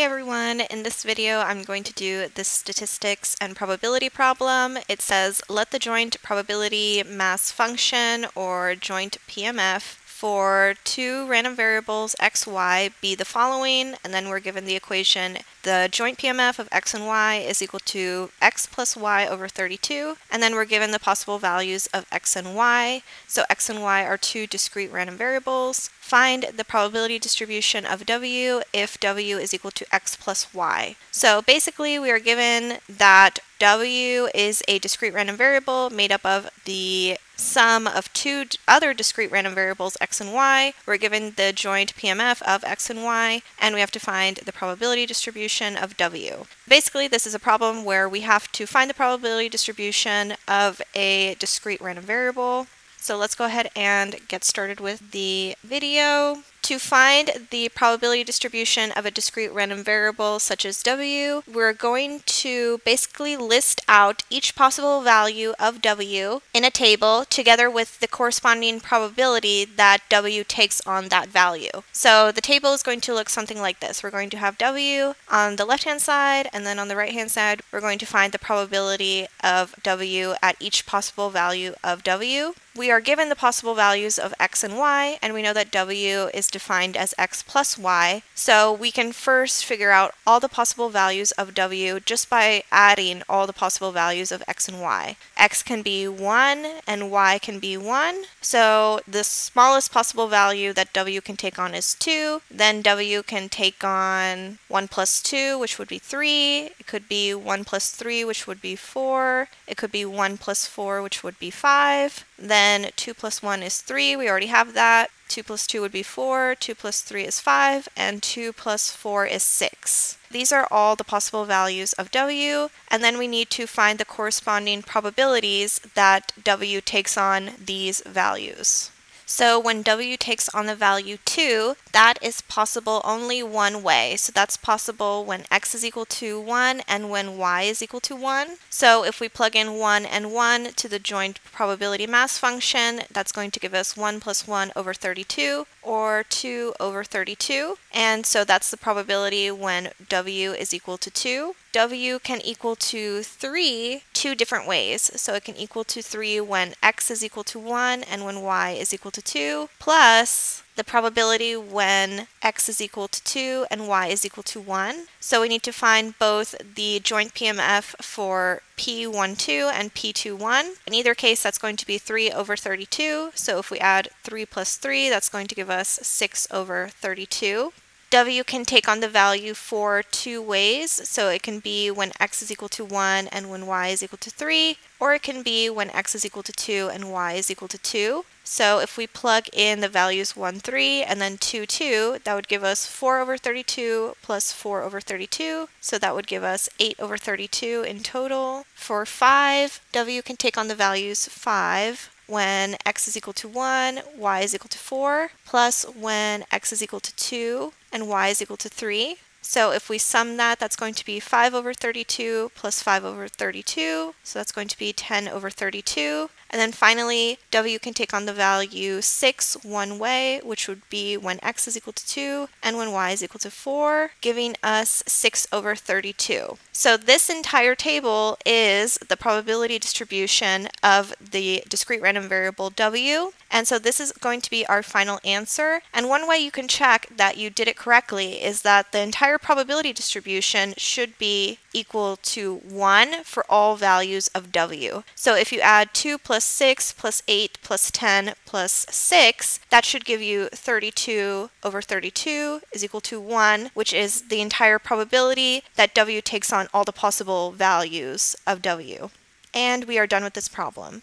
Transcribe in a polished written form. Hi everyone, in this video I'm going to do this statistics and probability problem. It says let the joint probability mass function or joint PMF for two random variables x, y be the following, and then we're given the equation the joint PMF of x and y is equal to x plus y over 32, and then we're given the possible values of x and y. So x and y are two discrete random variables. Find the probability distribution of W if W is equal to X plus Y. So basically we are given that W is a discrete random variable made up of the sum of two other discrete random variables X and Y. We're given the joint PMF of X and Y, and we have to find the probability distribution of W. Basically this is a problem where we have to find the probability distribution of a discrete random variable. So let's go ahead and get started with the video. To find the probability distribution of a discrete random variable such as W, we're going to basically list out each possible value of W in a table together with the corresponding probability that W takes on that value. So the table is going to look something like this. We're going to have W on the left hand side, and then on the right hand side we're going to find the probability of W at each possible value of W. We are given the possible values of X and Y, and we know that W is defined as X plus Y, so we can first figure out all the possible values of W just by adding all the possible values of X and Y. X can be 1 and Y can be 1, so the smallest possible value that W can take on is 2, then W can take on 1 plus 2, which would be 3, it could be 1 plus 3, which would be 4, it could be 1 plus 4, which would be 5, then 2 plus 1 is 3, we already have that. 2 plus 2 would be 4, 2 plus 3 is 5, and 2 plus 4 is 6. These are all the possible values of W, and then we need to find the corresponding probabilities that W takes on these values. So when W takes on the value 2, that is possible only one way. So that's possible when X is equal to 1 and when Y is equal to 1. So if we plug in 1 and 1 to the joint probability mass function, that's going to give us 1 plus 1 over 32, or 2 over 32. And so that's the probability when W is equal to 2. W can equal to 3 two different ways. So it can equal to 3 when X is equal to 1 and when Y is equal to 2, plus the probability when X is equal to 2 and Y is equal to 1. So we need to find both the joint PMF for P12 and P21. In either case, that's going to be 3 over 32. So if we add 3 plus 3, that's going to give us 6 over 32. W can take on the value for two ways, so it can be when X is equal to 1 and when Y is equal to 3, or it can be when X is equal to 2 and Y is equal to 2. So if we plug in the values 1, 3, and then 2, 2, that would give us 4 over 32 plus 4 over 32, so that would give us 8 over 32 in total. For 5, W can take on the values 5 when X is equal to 1, Y is equal to 4, plus when X is equal to 2 and Y is equal to 3. So if we sum that, that's going to be 5 over 32 plus 5 over 32, so that's going to be 10 over 32. And then finally, W can take on the value 6 one way, which would be when X is equal to 2 and when Y is equal to 4, giving us 6 over 32. So this entire table is the probability distribution of the discrete random variable W. And so this is going to be our final answer. And one way you can check that you did it correctly is that the entire probability distribution should be equal to 1 for all values of W. So if you add 2 plus 6 plus 8 plus 10 plus 6, that should give you 32 over 32 is equal to 1, which is the entire probability that W takes on all the possible values of W. And we are done with this problem.